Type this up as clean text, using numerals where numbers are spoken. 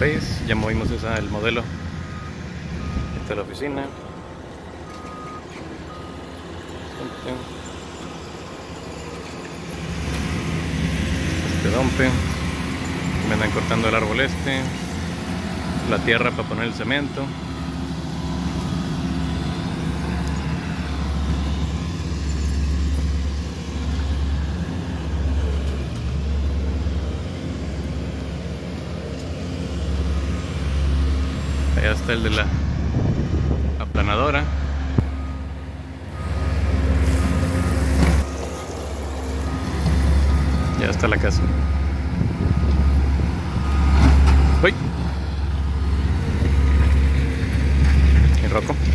veis, ya movimos el modelo. Esta es la oficina. Este dompe. Me andan cortando el árbol este. La tierra para poner el cemento. Allá está el de la aplanadora. Ya está la casa. ¡Uy! El roco.